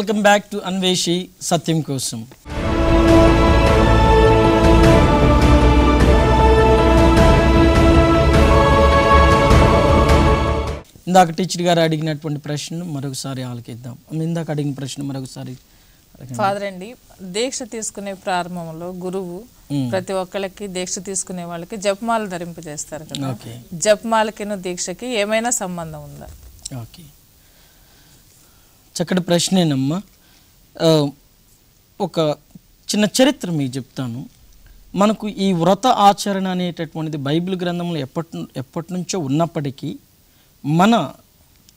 Welcome back to Anveshi Satyam Kosam. ఇందాక teacher గారు అడిగినటువంటి ప్రశ్నను మరొకసారి ఆలకిద్దాం. ఇందాక అడిగిన ప్రశ్న మరొకసారి ఫాదర్ అండి, దీక్ష తీసుకునే ప్రారంభంలో గురువు ప్రతి ఒక్కరికి దీక్ష తీసుకునే వాళ్ళకి జపమాల ధరింపజేస్తారు కదా, జపమాలకిను దీక్షకి ఏమైనా సంబంధం ఉందా? ఓకే, చక్కటి ప్రశ్నేనమ్మా. ఒక చిన్న చరిత్ర మీకు చెప్తాను. మనకు ఈ వ్రత ఆచరణ అనేటటువంటిది బైబిల్ గ్రంథంలో ఎప్పటి నుంచో ఉన్నప్పటికీ మన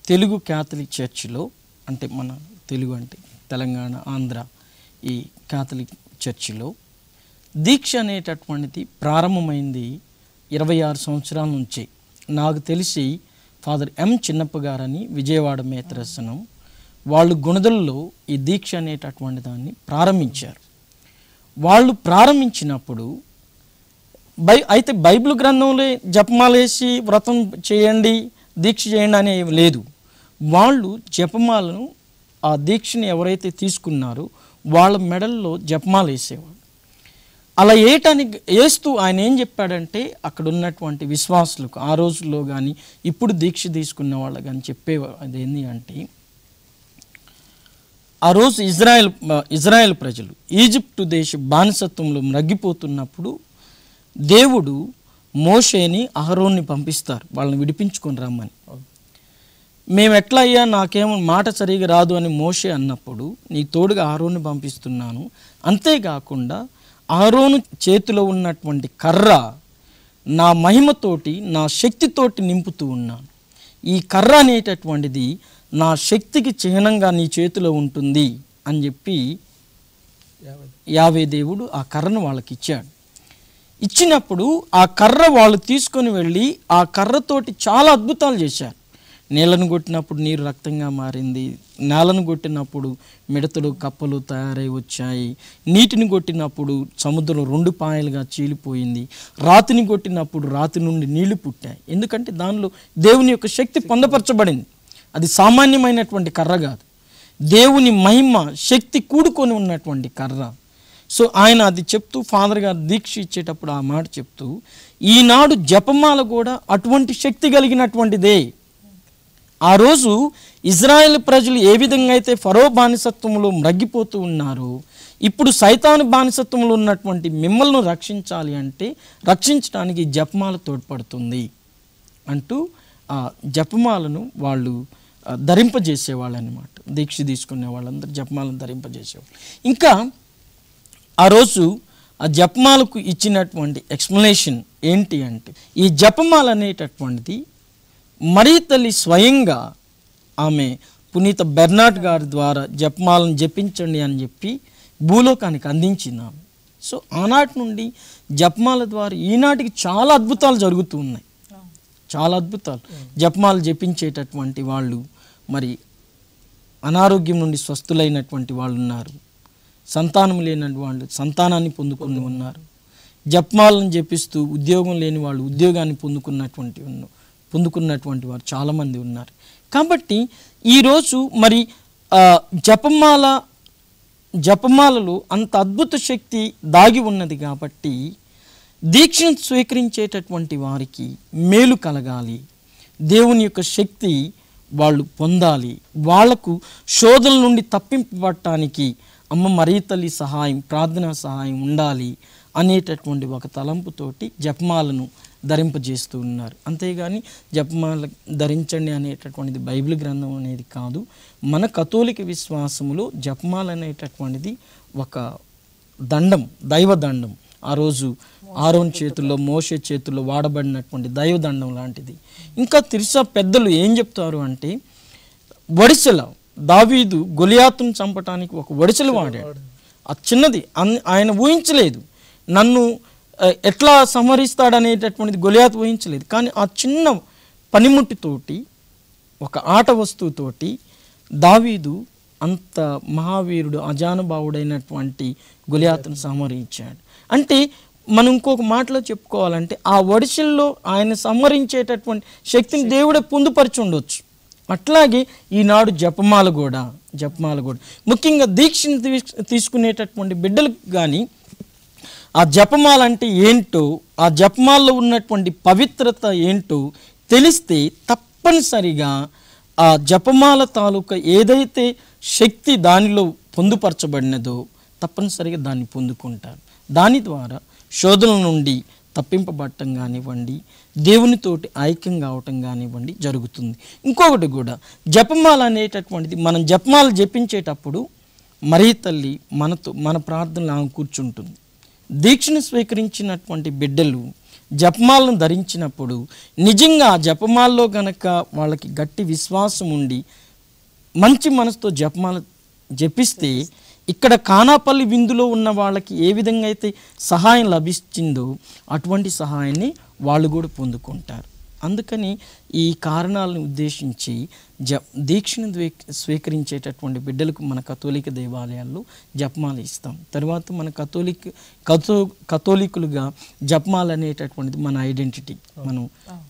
తెలుగు క్యాథలిక్ చర్చిలో, అంటే మన తెలుగు అంటే తెలంగాణ ఆంధ్ర ఈ క్యాథలిక్ చర్చిలో దీక్ష అనేటటువంటిది ప్రారంభమైంది 26 సంవత్సరాల నుంచే. నాకు తెలిసి ఫాదర్ ఎం చిన్నప్ప గారని విజయవాడ మేత్రసనం వాళ్ళు గుణదల్లో ఈ దీక్ష అనేటటువంటి దాన్ని ప్రారంభించారు. వాళ్ళు ప్రారంభించినప్పుడు అయితే బైబిల్ గ్రంథంలో జపమాలేసి వ్రతం చేయండి దీక్ష చేయండి అనే లేదు. వాళ్ళు జపమాలను ఆ దీక్షని ఎవరైతే తీసుకున్నారో వాళ్ళ మెడల్లో జపమాలు వేసేవాడు. అలా వేయటానికి వేస్తూ ఆయన ఏం చెప్పాడంటే, అక్కడ ఉన్నటువంటి విశ్వాసులకు ఆ రోజుల్లో కానీ ఇప్పుడు దీక్ష తీసుకున్న వాళ్ళు కానీ చెప్పేవారు అదేంటి అంటే, ఆ రోజు ఇజ్రాయెల్ ప్రజలు ఈజిప్టు దేశ బానిసత్వంలో మ్రగ్గిపోతున్నప్పుడు దేవుడు మోషేని అహరోన్ని పంపిస్తారు వాళ్ళని విడిపించుకొని రమ్మని. మేము ఎట్లా అయ్యా నాకేమో మాట సరిగా రాదు అని మోషే అన్నప్పుడు, నీ తోడుగా అహరోన్ని పంపిస్తున్నాను, అంతేకాకుండా అహరోను చేతిలో ఉన్నటువంటి కర్ర నా మహిమతోటి నా శక్తితోటి నింపుతూ ఉన్నాను, ఈ కర్ర అనేటటువంటిది నా శక్తికి చిహ్నంగా నీ చేతిలో ఉంటుంది అని చెప్పి యావే దేవుడు ఆ కర్రను వాళ్ళకి ఇచ్చాడు. ఇచ్చినప్పుడు ఆ కర్ర వాళ్ళు తీసుకొని వెళ్ళి ఆ కర్రతోటి చాలా అద్భుతాలు చేశారు. నీళ్ళను కొట్టినప్పుడు నీరు రక్తంగా మారింది, నేలను కొట్టినప్పుడు మిడతలు కప్పలు తయారై వచ్చాయి, నీటిని కొట్టినప్పుడు సముద్రం 2 పాయలుగా చీలిపోయింది, రాతిని కొట్టినప్పుడు రాతి నుండి నీళ్లు పుట్టాయి. ఎందుకంటే దానిలో దేవుని యొక్క శక్తి పొందపరచబడింది. అది సామాన్యమైనటువంటి కర్ర కాదు, దేవుని మహిమ శక్తి కూడుకొని ఉన్నటువంటి కర్ర. సో ఆయన అది చెప్తూ ఫాదర్ గారు దీక్ష ఇచ్చేటప్పుడు ఆ మాట చెప్తూ, ఈనాడు జపమాల కూడా అటువంటి శక్తి కలిగినటువంటిదే. ఆ రోజు ఇజ్రాయెల్ ప్రజలు ఏ విధంగా అయితే ఫరో బానిసత్వంలో మ్రగ్గిపోతూ ఉన్నారో, ఇప్పుడు సైతాను బానిసత్వంలో ఉన్నటువంటి మిమ్మల్ని రక్షించాలి అంటే రక్షించడానికి జపమాల తోడ్పడుతుంది అంటూ ఆ జపమాలను వాళ్ళు ధరింపజేసేవాళ్ళు అనమాట. దీక్ష తీసుకునే వాళ్ళందరూ జపమాలను ధరింపజేసేవాళ్ళు. ఇంకా ఆ రోజు ఆ జపమాలకు ఇచ్చినటువంటి ఎక్స్ప్లెనేషన్ ఏంటి అంటే, ఈ జపమాల అనేటటువంటిది మరీ తల్లి స్వయంగా ఆమె పునీత బెర్నాట్ గారి ద్వారా జపమాలను జపించండి అని చెప్పి భూలోకానికి అందించింది ఆమె. సో ఆనాటి నుండి జపమాల ద్వారా ఈనాటికి చాలా అద్భుతాలు జరుగుతూ ఉన్నాయి, చాలా అద్భుతాలు. జపమాలు జపించేటటువంటి వాళ్ళు మరి అనారోగ్యం నుండి స్వస్థులైనటువంటి వాళ్ళు ఉన్నారు, సంతానం లేని వాళ్ళు సంతానాన్ని పొందుకుని ఉన్నారు, జపమాలను జపిస్తూ ఉద్యోగం లేని వాళ్ళు ఉద్యోగాన్ని పొందుకున్నటువంటి వారు చాలామంది ఉన్నారు. కాబట్టి ఈరోజు మరి జపమాలలో అంత అద్భుత శక్తి దాగి ఉన్నది. కాబట్టి దీక్షను స్వీకరించేటటువంటి వారికి మేలు కలగాలి, దేవుని యొక్క శక్తి వాళ్ళు పొందాలి, వాళ్లకు శోధల నుండి తప్పింపబడటానికి అమ్మ మరీ తల్లి సహాయం ప్రార్థనా సహాయం ఉండాలి అనేటటువంటి ఒక తలంపుతోటి జపమాలను ధరింపజేస్తూ ఉన్నారు. అంతేగాని జపమాల ధరించండి అనేటటువంటిది బైబిల్ గ్రంథం అనేది కాదు. మన కథోలిక విశ్వాసములో జపమాల అనేటటువంటిది ఒక దండం, దైవ దండం. ఆ రోజు ఆరోన్ చేతుల్లో మోషే చేతుల్లో వాడబడినటువంటి దైవ దండం లాంటిది. ఇంకా తిరిసా పెద్దలు ఏం చెప్తారు అంటే, వడిసెల దావీదు గొలియాతును చంపటానికి ఒక వడిసెలు వాడాడు, ఆ చిన్నది ఆయన ఊహించలేదు, నన్ను ఎట్లా సంహరిస్తాడనేటటువంటిది గొలియాతు ఊహించలేదు. కానీ ఆ చిన్న పనిముట్టితోటి ఒక ఆట వస్తువుతోటి దావీదు అంత మహావీరుడు అజానుభావుడైనటువంటి గొలియాతును సంహరించాడు. అంటే మనం ఇంకొక మాటలో చెప్పుకోవాలంటే ఆ వడిసెల్లో ఆయన సంహరించేటటువంటి శక్తిని దేవుడే పొందుపరిచి ఉండొచ్చు. అట్లాగే ఈనాడు జపమాల కూడా ముఖ్యంగా దీక్షను తీసుకునేటటువంటి బిడ్డలకు గాని ఆ జపమాల అంటే ఏంటో ఆ జపమాలలో ఉన్నటువంటి పవిత్రత ఏంటో తెలిస్తే తప్పనిసరిగా ఆ జపమాల తాలూకా ఏదైతే శక్తి దానిలో పొందుపరచబడినదో తప్పనిసరిగా దాన్ని పొందుకుంటారు. దాని ద్వారా శోధనల నుండి తప్పింపబట్టం కానివ్వండి, దేవునితోటి ఐక్యం కావటం కానివ్వండి జరుగుతుంది. ఇంకొకటి కూడా జపమాల అనేటటువంటిది మనం జపమాల జపించేటప్పుడు మరీ తల్లి మనతో మన ప్రార్థనలు ఆమె కూర్చుంటుంది. దీక్షను స్వీకరించినటువంటి బిడ్డలు జపమాలను ధరించినప్పుడు నిజంగా జపమాలలో గనక వాళ్ళకి గట్టి విశ్వాసం ఉండి మంచి మనసుతో జపమాల జపిస్తే ఇక్కడ కానాపల్లి విందులో ఉన్న వాళ్ళకి ఏ విధంగా అయితే సహాయం లభించిందో అటువంటి సహాయాన్ని వాళ్ళు కూడా పొందుకుంటారు. అందుకని ఈ కారణాలను ఉద్దేశించి దీక్షను స్వీకరించేటటువంటి బిడ్డలకు మన కథోలిక దేవాలయాల్లో జపమాల ఇస్తాం. తర్వాత మన కథోలికులుగా జపమాల అనేటటువంటిది మన ఐడెంటిటీ. మనం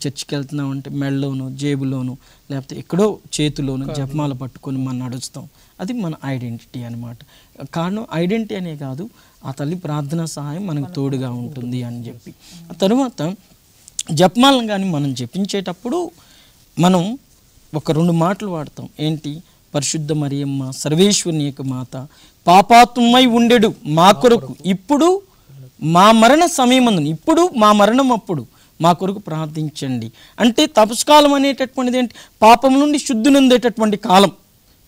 చర్చికి వెళ్తున్నాం అంటే మెడలోనో జేబులోనో లేకపోతే ఎక్కడో చేతిలోనో జపమాల పట్టుకొని మనం నడుస్తాం. అది మన ఐడెంటిటీ అనమాట. కారణం ఐడెంటిటీ అనే కాదు, ఆ తల్లి ప్రార్థనా సహాయం మనకు తోడుగా ఉంటుంది అని చెప్పి. ఆ తర్వాత జపమాలను కానీ మనం జపించేటప్పుడు మనం ఒక రెండు మాటలు వాడతాం. ఏంటి? పరిశుద్ధ మరియమ్మ సర్వేశ్వరుని యొక్క మాత, పాపాత్మై ఉండెడు మా కొరకు, ఇప్పుడు మా మరణ సమయమందు, ఇప్పుడు మా మరణం అప్పుడు మా కొరకు ప్రార్థించండి. అంటే తపస్కాలం అనేటటువంటిది ఏంటి? పాపం నుండి శుద్ధి నొందేటటువంటి కాలం,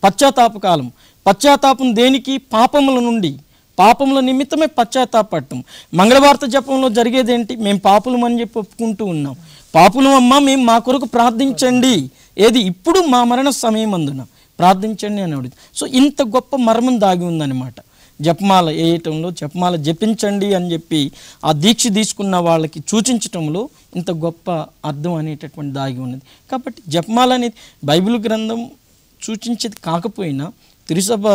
పశ్చాత్తాప కాలం. పశ్చాత్తాపం దేనికి? పాపముల నుండి, పాపముల నిమిత్తమే పశ్చాత్తాపట్టం. మంగళవార్త జపంలో జరిగేదేంటి? మేము పాపులం అని చెప్పి ఒప్పుకుంటూ ఉన్నాం. పాపులం అమ్మ మేము మా కొరకు ప్రార్థించండి, ఏది ఇప్పుడు మా మరణ సమయం అందున ప్రార్థించండి అని అడుగుతుంది. సో ఇంత గొప్ప మర్మం దాగి ఉందన్నమాట జపమాల వేయటంలో. జపమాల జపించండి అని చెప్పి ఆ దీక్ష తీసుకున్న వాళ్ళకి సూచించటంలో ఇంత గొప్ప అర్థం అనేటటువంటి దాగి ఉన్నది. కాబట్టి జపమాల అనేది బైబిల్ గ్రంథం సూచించేది కాకపోయినా తిరుసభ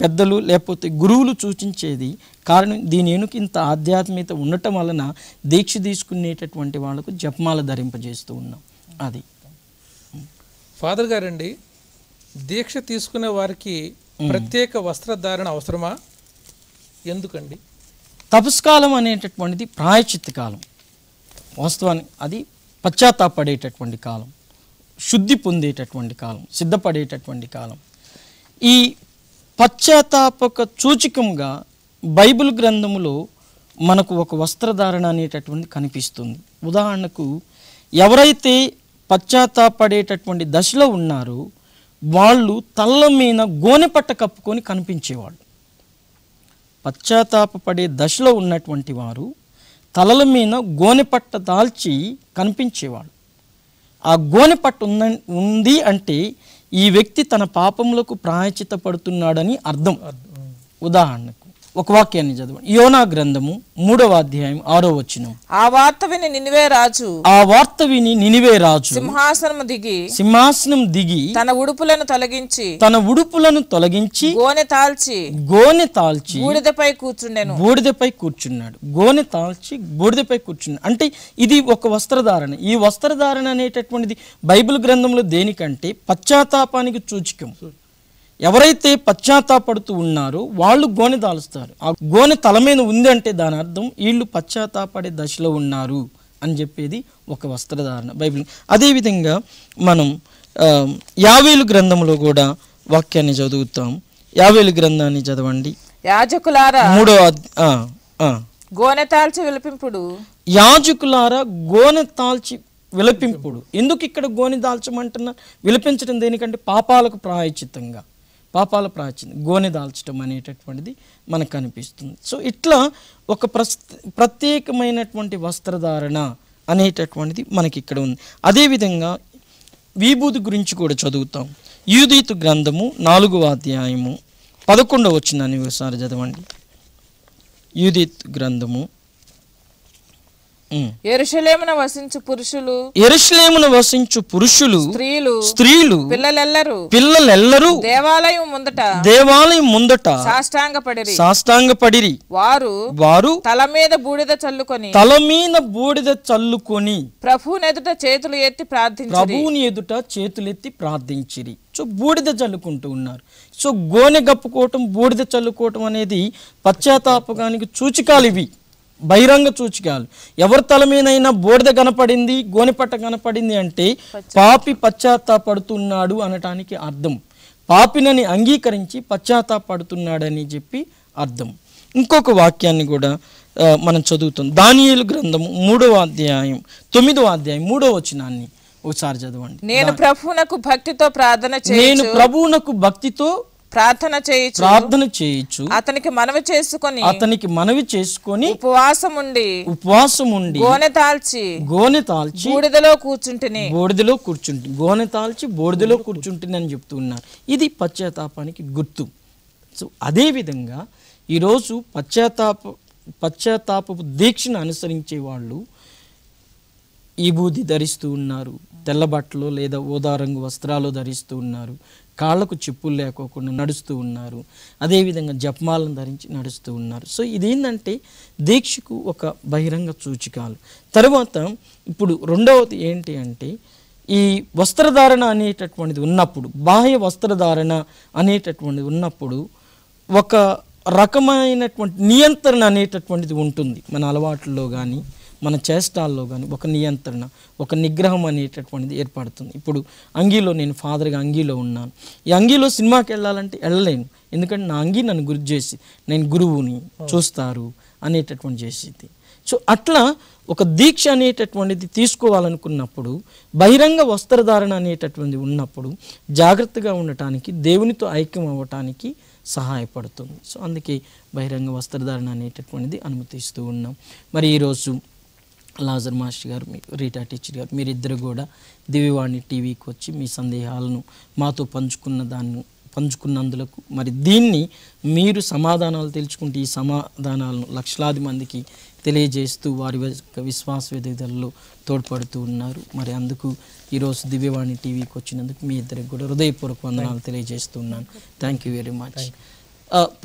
పెద్దలు లేకపోతే గురువులు సూచించేది. కారణం దీని వెనుక ఇంత ఆధ్యాత్మికత ఉండటం వలన దీక్ష తీసుకునేటటువంటి వాళ్ళకు జపమాల ధరింపజేస్తూ ఉన్నాం. అది ఫాదర్ గారండి, దీక్ష తీసుకునే వారికి ప్రత్యేక వస్త్రధారణ అవసరమా? ఎందుకండి? తపస్కాలం అనేటటువంటిది ప్రాయశ్చిత్త కాలం, వాస్తవానికి అది పశ్చాత్తాపడేటటువంటి కాలం, శుద్ధి పొందేటటువంటి కాలం, సిద్ధపడేటటువంటి కాలం. ఈ పశ్చాత్తాపక సూచికంగా బైబిల్ గ్రంథములో మనకు ఒక వస్త్రధారణ అనేటటువంటిది కనిపిస్తుంది. ఉదాహరణకు ఎవరైతే పశ్చాత్తాపడేటటువంటి దశలో ఉన్నారో వాళ్ళు తల్ల మీద గోనెపట్ట కప్పుకొని కనిపించేవాళ్ళు. పశ్చాత్తాపడే దశలో ఉన్నటువంటి వారు తలల మీద గోనెపట్ట దాల్చి కనిపించేవాళ్ళు. ఆ గోనెపట్ట ఉంది అంటే ఈ వ్యక్తి తన పాపములకు ప్రాయశ్చిత పడుతున్నాడని అర్థం. ఉదాహరణకు ఒక వాక్యాన్ని చదవండి. యోనా గ్రంథము 3వ అధ్యాయం 6వ వచనం. ఆ వార్త విని నినివే రాజు సింహాసనం దిగి తన ఉడుపులను తొలగించి గోనె తాల్చి బూడిదపై కూర్చున్నాడు. గోనె తాల్చి బూడిదపై కూర్చున్నాడు అంటే ఇది ఒక వస్త్రధారణ. ఈ వస్త్రధారణ అనేటటువంటిది బైబిల్ గ్రంథంలో దేనికంటే పశ్చాత్తాపానికి సూచికం. ఎవరైతే పశ్చాత్తాపడుతూ ఉన్నారో వాళ్ళు గోనె దాలుస్తారు. ఆ గోనె తల మీద ఉంది అంటే దాని అర్థం వీళ్ళు పశ్చాత్తాపడే దశలో ఉన్నారు అని చెప్పేది ఒక వస్త్రధారణ బైబిల్. అదేవిధంగా మనం యావేలు గ్రంథంలో కూడా వాక్యాన్ని చదువుతాం. యావేలు గ్రంథాన్ని చదవండి. యాజకులారా 3వ అధ్యాయం గోనె తాల్చి విలపింపుడు. ఎందుకు ఇక్కడ గోనె దాల్చమంటున్నా? విలపించడం దేనికంటే పాపాలకు ప్రాయశ్చిత్తంగా, పాపాల ప్రాచీన గోనె దాల్చడం అనేటటువంటిది మనకు కనిపిస్తుంది. సో ఇట్లా ఒక ప్రత్యేకమైనటువంటి వస్త్రధారణ అనేటటువంటిది మనకి ఇక్కడ ఉంది. అదేవిధంగా విభూతి గురించి కూడా చదువుతాం. యూదీతు గ్రంథము 4వ అధ్యాయము 11వ వచనాన్ని ఒకసారి చదవండి. యూదీతు గ్రంథము యెరూషలేమున వసించు పురుషులు స్త్రీలు పిల్లలెల్లరు దేవాలయం ముందట సాష్టాంగపడిరి. వారు తల మీద బూడిద చల్లుకొని ప్రభువుని ఎదుట చేతులెత్తి ప్రార్థించిరి. సో బూడిద చల్లుకుంటూ ఉన్నారు. సో గోనె గప్పుకోవటం, బూడిద చల్లుకోవటం అనేది పశ్చాత్తాపకానికి సూచికలు. ఇవి బహిరంగ సూచికలు. ఎవరి తల మీదైనా బూడిద కనపడింది, గోనెపట్ట కనపడింది అంటే పాపి పశ్చాత్తాపడుతున్నాడు అనటానికి అర్థం. పాపినని అంగీకరించి పశ్చాత్తాపడుతున్నాడని చెప్పి అర్థం. ఇంకొక వాక్యాన్ని కూడా మనం చదువుతాం. దానియేలు గ్రంథము 3వ అధ్యాయం 9వ వచనాన్ని ఒకసారి చదవండి. నేను ప్రభువునకు భక్తితో ప్రార్థన చేయొచ్చు. అతనికి మనవి చేసుకొని ఉపవాసముండి గోనె తాల్చి బూడిదలో కూర్చుంటిని. గోనె తాల్చి బూడిదలో కూర్చుంటిని అని చెప్తూ ఉన్నారు. ఇది పశ్చాత్తాపానికి గుర్తు. సో అదేవిధంగా ఈరోజు పశ్చాత్తాపపు దీక్షను అనుసరించే వాళ్ళు ఈబూది ధరిస్తూ ఉన్నారు, తెల్ల బట్టలు లేదా ఊదా రంగు వస్త్రాలు ధరిస్తూ ఉన్నారు, కాళ్లకు చెప్పులు లేకోకుండా నడుస్తూ ఉన్నారు, అదేవిధంగా జపమాలను ధరించి నడుస్తూ ఉన్నారు. సో ఇదేంటంటే దీక్షకు ఒక బహిరంగ సూచికలు. తర్వాత ఇప్పుడు రెండవది ఏంటి అంటే, ఈ వస్త్రధారణ అనేటటువంటిది ఉన్నప్పుడు, బాహ్య వస్త్రధారణ అనేటటువంటిది ఉన్నప్పుడు ఒక రకమైనటువంటి నియంత్రణ అనేటటువంటిది ఉంటుంది. మన అలవాట్లలో కానీ మన చేష్టాల్లో కానీ ఒక నియంత్రణ, ఒక నిగ్రహం అనేటటువంటిది ఏర్పడుతుంది. ఇప్పుడు అంగీలో, నేను ఫాదర్గా అంగీలో ఉన్నాను, ఈ అంగీలో సినిమాకి వెళ్ళాలంటే వెళ్ళలేను, ఎందుకంటే నా అంగీ నన్ను గుర్తు చేసి నేను గురువుని చూస్తారు అనేటటువంటి చేసేది. సో అట్లా ఒక దీక్ష అనేటటువంటిది తీసుకోవాలనుకున్నప్పుడు, బహిరంగ వస్త్రధారణ అనేటటువంటిది ఉన్నప్పుడు జాగ్రత్తగా ఉండటానికి, దేవునితో ఐక్యం అవ్వటానికి సహాయపడుతుంది. సో అందుకే బహిరంగ వస్త్రధారణ అనేటటువంటిది అనుమతిస్తూ ఉన్నాం. మరి ఈరోజు లాజర్ మాస్టర్ గారు, రీటా టీచర్ గారు, మీరిద్దరు కూడా దివ్యవాణి టీవీకి వచ్చి మీ సందేహాలను మాతో పంచుకున్నందులకు, మరి దీన్ని మీరు సమాధానాలు తెలుసుకుంటే ఈ సమాధానాలను లక్షలాది మందికి తెలియజేస్తూ వారి విశ్వాస విధులలో తోడ్పడుతూ ఉన్నారు. మరి అందుకు ఈరోజు దివ్యవాణి టీవీకి వచ్చినందుకు మీ ఇద్దరికి కూడా హృదయపూర్వక వందనాలు తెలియజేస్తున్నాను. Thank you very much.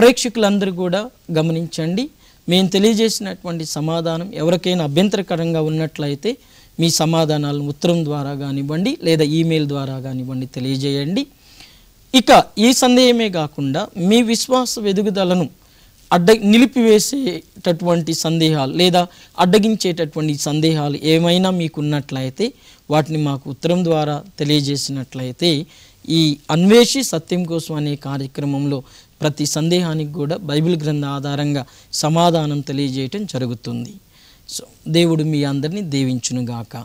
ప్రేక్షకులందరూ కూడా గమనించండి, మేము తెలియజేసినటువంటి సమాధానం ఎవరికైనా అభ్యంతరకరంగా ఉన్నట్లయితే మీ సమాధానాలను ఉత్తరం ద్వారా కానివ్వండి లేదా ఈమెయిల్ ద్వారా కానివ్వండి తెలియజేయండి. ఇక ఈ సందేహమే కాకుండా మీ విశ్వాస ఎదుగుదలను నిలిపివేసేటటువంటి సందేహాలు లేదా అడ్డగించేటటువంటి సందేహాలు ఏమైనా మీకు ఉన్నట్లయితే వాటిని మాకు ఉత్తరం ద్వారా తెలియజేసినట్లయితే ఈ అన్వేషి సత్యం కోసం అనే కార్యక్రమంలో ప్రతి సందేహానికి కూడా బైబిల్ గ్రంథ ఆధారంగా సమాధానం తెలియజేయటం జరుగుతుంది. సో దేవుడు మీ అందరినీ దీవించునుగాక.